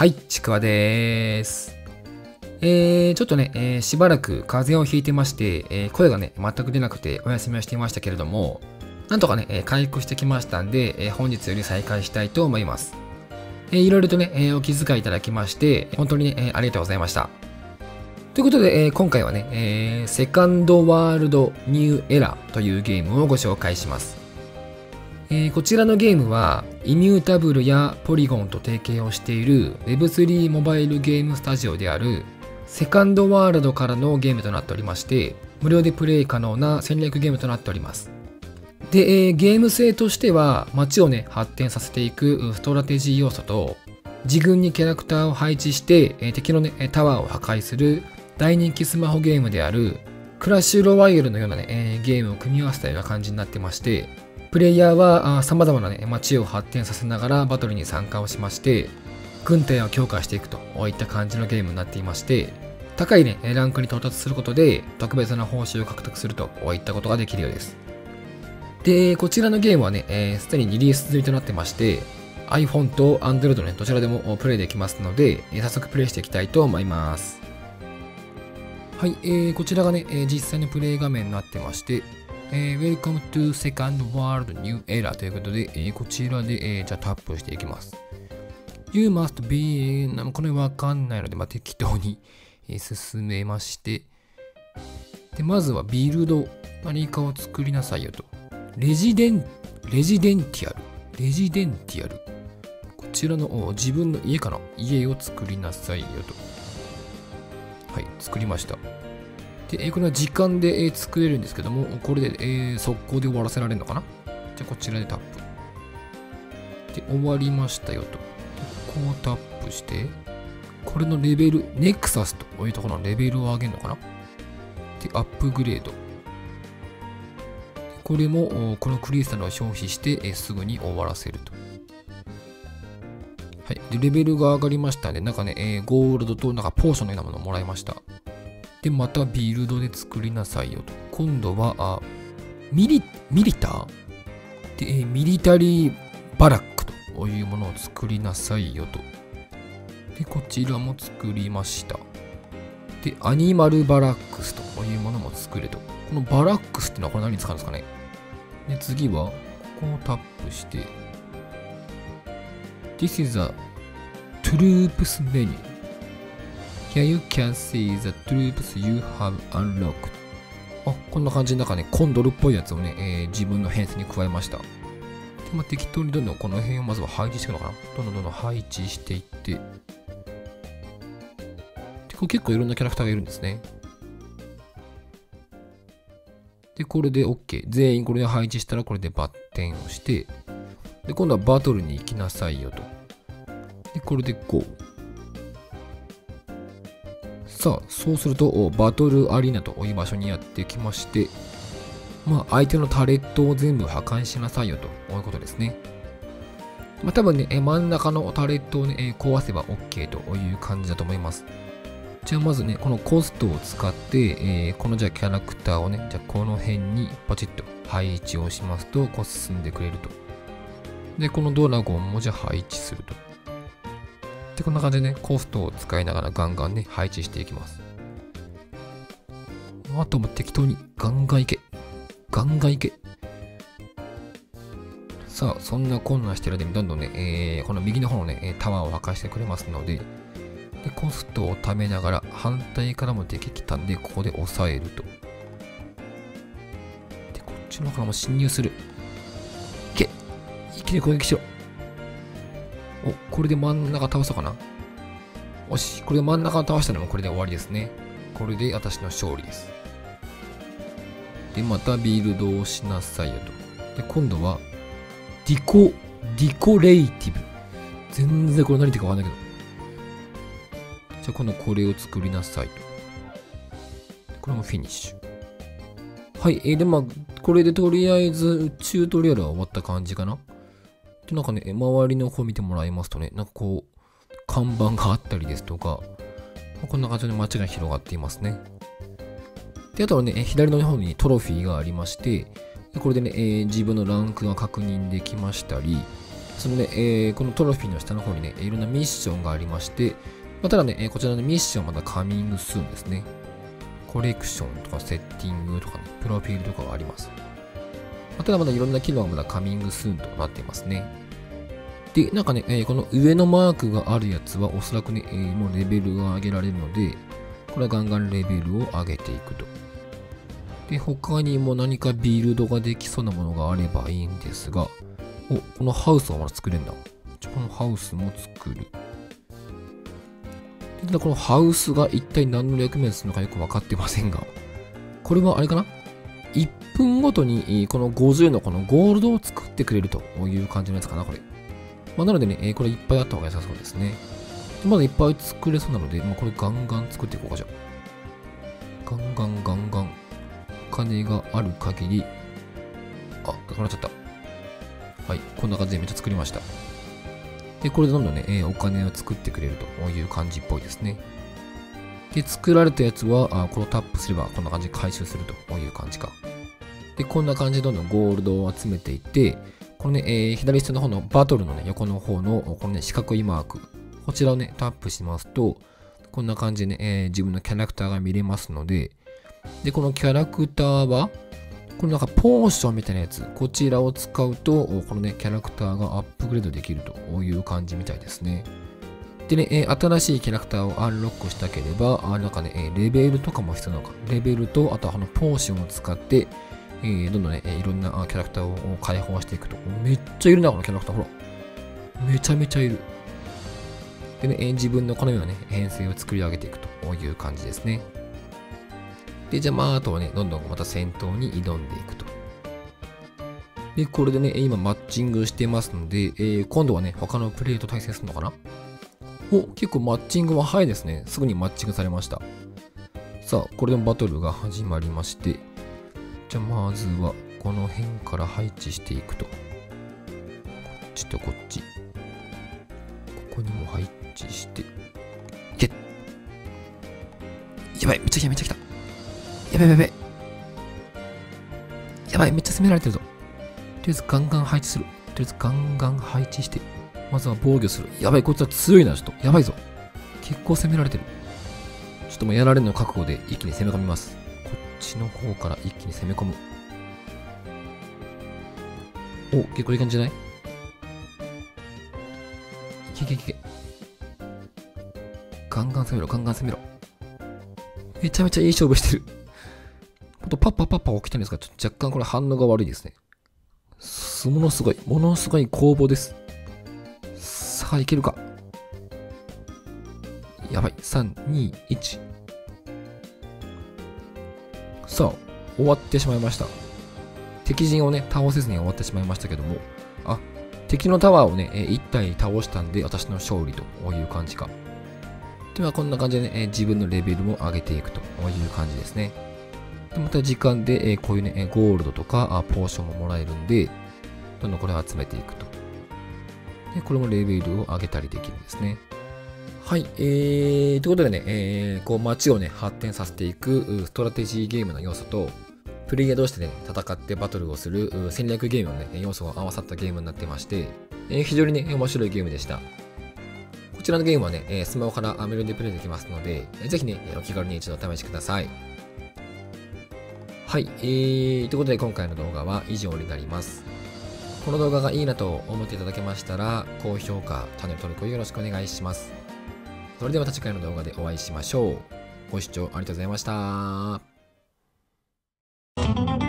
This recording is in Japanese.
はい、ちくわでーす。ちょっとね、しばらく風邪をひいてまして、声がね、全く出なくてお休みをしていましたけれども、なんとかね、回復してきましたんで、本日より再開したいと思います。いろいろとね、お気遣いいただきまして、本当にね、ありがとうございました。ということで、今回はね、Second World New Era というゲームをご紹介します。こちらのゲームは、イミュータブルやポリゴンと提携をしている Web3 モバイルゲームスタジオであるセカンドワールドからのゲームとなっておりまして、無料でプレイ可能な戦略ゲームとなっております。で、ゲーム性としては、街をね、発展させていくストラテジー要素と、自軍にキャラクターを配置して、敵のね、タワーを破壊する大人気スマホゲームであるクラッシュロワイヤルのようなね、ゲームを組み合わせたような感じになってまして、プレイヤーは様々なね、街を発展させながらバトルに参加をしまして、軍隊を強化していくといった感じのゲームになっていまして、高いね、ランクに到達することで特別な報酬を獲得するといったことができるようです。で、こちらのゲームはね、すでにリリース済みとなってまして、iPhone と Android のね、どちらでもプレイできますので、早速プレイしていきたいと思います。はい、こちらがね、実際のプレイ画面になってまして、Welcome to Second World New Era ということで、こちらで、じゃあタップしていきます。You must be これわかんないので、まあ、適当に、進めまして、で、まずはビルド、何かを作りなさいよと。レジデンティアル。こちらの自分の家かな。家を作りなさいよと。はい、作りました。で、これは時間で、作れるんですけども、これで、速攻で終わらせられるのかな。じゃあこちらでタップ。で、終わりましたよと。こうタップして、これのレベル、ネクサスというところのレベルを上げるのかな。で、アップグレード。これも、このクリスタルを消費して、すぐに終わらせると。はい。で、レベルが上がりましたんで、なんかね、ゴールドとなんかポーションのようなものをもらいました。で、またビルドで作りなさいよと。今度は、ミリターで、ミリタリーバラックというものを作りなさいよと。で、こちらも作りました。で、アニマルバラックスというものも作れと。このバラックスってのはこれ何に使うんですかね。で、次は、ここをタップして、This is a troops menu.Here you can see the troops you have unlocked. あ、こんな感じの中ね、コンドルっぽいやつをね、自分の編成に加えました。で、まあ、適当にどんどんこの辺をまずは配置していくのかな。どんどん配置していって。で、これ結構いろんなキャラクターがいるんですね。で、これで OK。全員これで配置したら、これでバッテンをして。で、今度はバトルに行きなさいよと。で、これで GO。さあ、そうすると、バトルアリーナという場所にやってきまして、まあ、相手のタレットを全部破壊しなさいよということですね。まあ、多分ね、真ん中のタレットをね、壊せば OK という感じだと思います。じゃあ、まずね、このコストを使って、このじゃあキャラクターをね、じゃあこの辺にパチッと配置をしますと、こう進んでくれると。で、このドラゴンもじゃあ配置すると。で、こんな感じでね、コストを使いながらガンガンね、配置していきます。あとも適当にガンガンいけ。さあ、そんな困難してる間にどんどんね、この右の方のね、タワーを破壊してくれますので、でコストを貯めながら反対からも敵来たんで、ここで抑えると。で、こっちの方からも侵入する。いけ！一気に攻撃しろ。お、これで真ん中倒したかな？よし、これで真ん中を倒したのもこれで終わりですね。これで私の勝利です。で、またビルドをしなさいよと。で、今度は、ディコレイティブ。全然これ何言ってかわかんないけど。じゃあ、今度これを作りなさいと。これもフィニッシュ。はい、で、まあ、これでとりあえず、チュートリアルは終わった感じかな。なんかね、周りの方見てもらいますとね、なんかこう、看板があったりですとか、こんな感じで街が広がっていますね。で、あとはね、左の方にトロフィーがありまして、これでね、自分のランクが確認できましたり、そのね、このトロフィーの下の方にね、いろんなミッションがありまして、まあ、ただね、こちらのミッションまだカミングスーンですね。コレクションとかセッティングとか、ね、プロフィールとかがあります。まあ、ただまだいろんな機能がまだカミングスーンとなっていますね。で、なんかね、この上のマークがあるやつはおそらくね、もうレベルが上げられるので、これはガンガンレベルを上げていくと。で、他にも何かビルドができそうなものがあればいいんですが、お、このハウスはまだ作れるんだ。じゃ、このハウスも作る。ただこのハウスが一体何の役目をするのかよく分かってませんが、これはあれかな ?1 分ごとにこの50のこのゴールドを作ってくれるという感じのやつかな、これ。まあ、なのでね、これいっぱいあった方が良さそうですね。まだいっぱい作れそうなので、まあ、これガンガン作っていこうか、じゃあ。ガンガンガンガン。お金がある限り、あ、なくなっちゃった。はい、こんな感じでめっちゃ作りました。で、これでどんどんね、お金を作ってくれるという感じっぽいですね。で、作られたやつは、これをタップすればこんな感じで回収するという感じか。で、こんな感じでどんどんゴールドを集めていって、このね、左下の方のバトルのね、横の方の、このね、四角いマーク、こちらをね、タップしますと、こんな感じでね、自分のキャラクターが見れますので、で、このキャラクターは、このなんかポーションみたいなやつ、こちらを使うと、このね、キャラクターがアップグレードできるという感じみたいですね。でね、新しいキャラクターをアンロックしたければ、なんかね、レベルとかも必要なのか。レベルと、あとはこのポーションを使って、どんどんね、いろんなキャラクターを解放していくと。めっちゃいるな、このキャラクター。ほら。めちゃめちゃいる。でね、自分の好みのね、編成を作り上げていくという感じですね。で、じゃあまあ、あとはね、どんどんまた戦闘に挑んでいくと。で、これでね、今マッチングしてますので、今度はね、他のプレイと対戦するのかな？お、結構マッチングは早いですね。すぐにマッチングされました。さあ、これでもバトルが始まりまして、じゃあまずは、この辺から配置していくと。こっちとこっち。ここにも配置して、いけ！やばい、めっちゃ来た、めっちゃ来た。やばいやばいやばい、めっちゃ攻められてるぞ。とりあえずガンガン配置する。とりあえずガンガン配置して。まずは防御する。やばい、こいつは強いな、ちょっと。やばいぞ。結構攻められてる。ちょっともうやられるの覚悟で一気に攻め込みます。こっちの方から一気に攻め込む。お、結構いい感じじゃない？いけいけいけ。ガンガン攻めろ、ガンガン攻めろ。めちゃめちゃいい勝負してる。パッパパッパ起きたんですが、ちょっと若干これ反応が悪いですね。ものすごい攻防です。さあ、いけるか。やばい、3、2、1。さあ、終わってしまいました。敵陣をね、倒せずに終わってしまいましたけども、あ、敵のタワーをね、1体倒したんで、私の勝利という感じか。では、こんな感じでね、自分のレベルも上げていくという感じですね。また時間で、こういうね、ゴールドとか、ポーションももらえるんで、どんどんこれを集めていくと。で、これもレベルを上げたりできるんですね。はい、ということでね、こう街をね、発展させていく、ストラテジーゲームの要素と、プレイヤー同士でね、戦ってバトルをする、戦略ゲームのね、要素が合わさったゲームになってまして、非常にね、面白いゲームでした。こちらのゲームはね、スマホからアメロでプレイできますので、ぜひね、お気軽に一度お試しください。はい、ということで今回の動画は以上になります。この動画がいいなと思っていただけましたら、高評価、チャンネル登録をよろしくお願いします。それではまた次回の動画でお会いしましょう。ご視聴ありがとうございました。